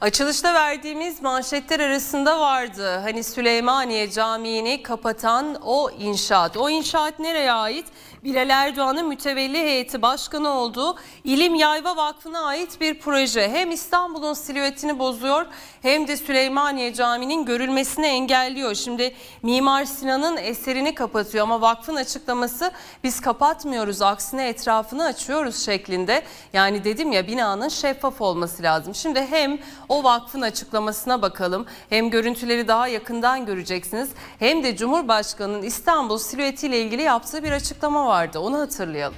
Açılışta verdiğimiz manşetler arasında vardı. Hani Süleymaniye Camii'ni kapatan o inşaat. O inşaat nereye ait? Bilal Erdoğan'ın mütevelli heyeti başkanı olduğu İlim Yayma Vakfı'na ait bir proje. Hem İstanbul'un silüetini bozuyor hem de Süleymaniye Camii'nin görülmesini engelliyor. Şimdi Mimar Sinan'ın eserini kapatıyor ama vakfın açıklaması biz kapatmıyoruz, aksine etrafını açıyoruz şeklinde. Yani dedim ya, binanın şeffaf olması lazım. Şimdi hem o vakfın açıklamasına bakalım, hem görüntüleri daha yakından göreceksiniz, hem de Cumhurbaşkanı'nın İstanbul silüetiyle ilgili yaptığı bir açıklama var. Onu hatırlayalım.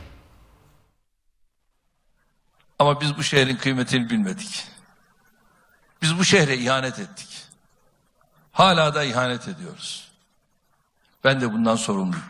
Ama biz bu şehrin kıymetini bilmedik. Biz bu şehre ihanet ettik. Hala da ihanet ediyoruz. Ben de bundan sorumluyum.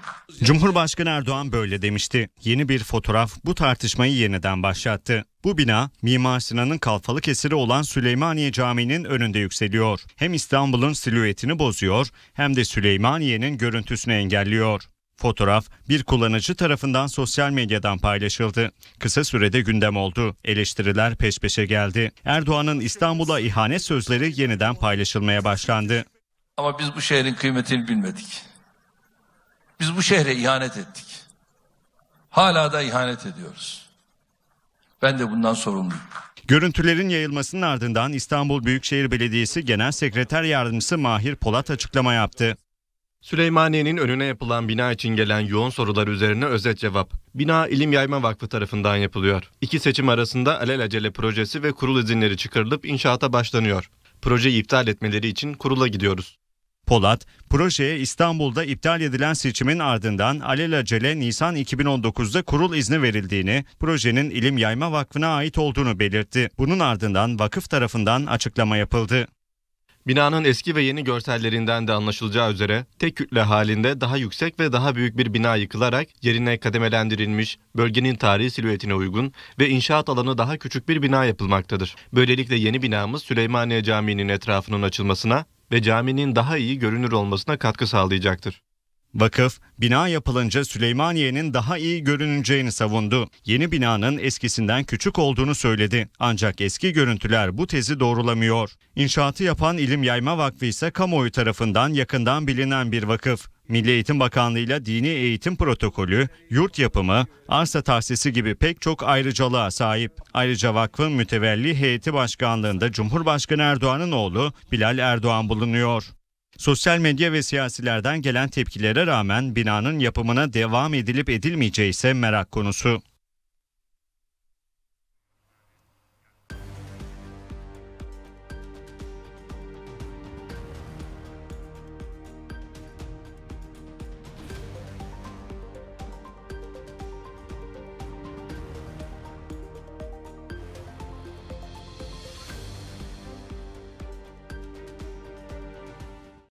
Cumhurbaşkanı Erdoğan böyle demişti. Yeni bir fotoğraf bu tartışmayı yeniden başlattı. Bu bina Mimar Sinan'ın kalfalık eseri olan Süleymaniye Camii'nin önünde yükseliyor. Hem İstanbul'un silüetini bozuyor hem de Süleymaniye'nin görüntüsünü engelliyor. Fotoğraf bir kullanıcı tarafından sosyal medyadan paylaşıldı. Kısa sürede gündem oldu. Eleştiriler peş peşe geldi. Erdoğan'ın İstanbul'a ihanet sözleri yeniden paylaşılmaya başlandı. Ama biz bu şehrin kıymetini bilmedik. Biz bu şehre ihanet ettik. Hala da ihanet ediyoruz. Ben de bundan sorumluyum. Görüntülerin yayılmasının ardından İstanbul Büyükşehir Belediyesi Genel Sekreter Yardımcısı Mahir Polat açıklama yaptı. Süleymaniye'nin önüne yapılan bina için gelen yoğun sorular üzerine özet cevap. Bina İlim Yayma Vakfı tarafından yapılıyor. İki seçim arasında alelacele projesi ve kurul izinleri çıkarılıp inşaata başlanıyor. Projeyi iptal etmeleri için kurula gidiyoruz. Polat, projeye İstanbul'da iptal edilen seçimin ardından alelacele Nisan 2019'da kurul izni verildiğini, projenin İlim Yayma Vakfı'na ait olduğunu belirtti. Bunun ardından vakıf tarafından açıklama yapıldı. Binanın eski ve yeni görsellerinden de anlaşılacağı üzere tek kütle halinde daha yüksek ve daha büyük bir bina yıkılarak yerine kademelendirilmiş, bölgenin tarihi silüetine uygun ve inşaat alanı daha küçük bir bina yapılmaktadır. Böylelikle yeni binamız Süleymaniye Camii'nin etrafının açılmasına ve caminin daha iyi görünür olmasına katkı sağlayacaktır. Vakıf, bina yapılınca Süleymaniye'nin daha iyi görüneceğini savundu. Yeni binanın eskisinden küçük olduğunu söyledi. Ancak eski görüntüler bu tezi doğrulamıyor. İnşaatı yapan İlim Yayma Vakfı ise kamuoyu tarafından yakından bilinen bir vakıf. Milli Eğitim Bakanlığı ile dini eğitim protokolü, yurt yapımı, arsa tahsisi gibi pek çok ayrıcalığa sahip. Ayrıca vakfın mütevelli heyeti başkanlığında Cumhurbaşkanı Erdoğan'ın oğlu Bilal Erdoğan bulunuyor. Sosyal medya ve siyasilerden gelen tepkilere rağmen binanın yapımına devam edilip edilmeyeceği ise merak konusu.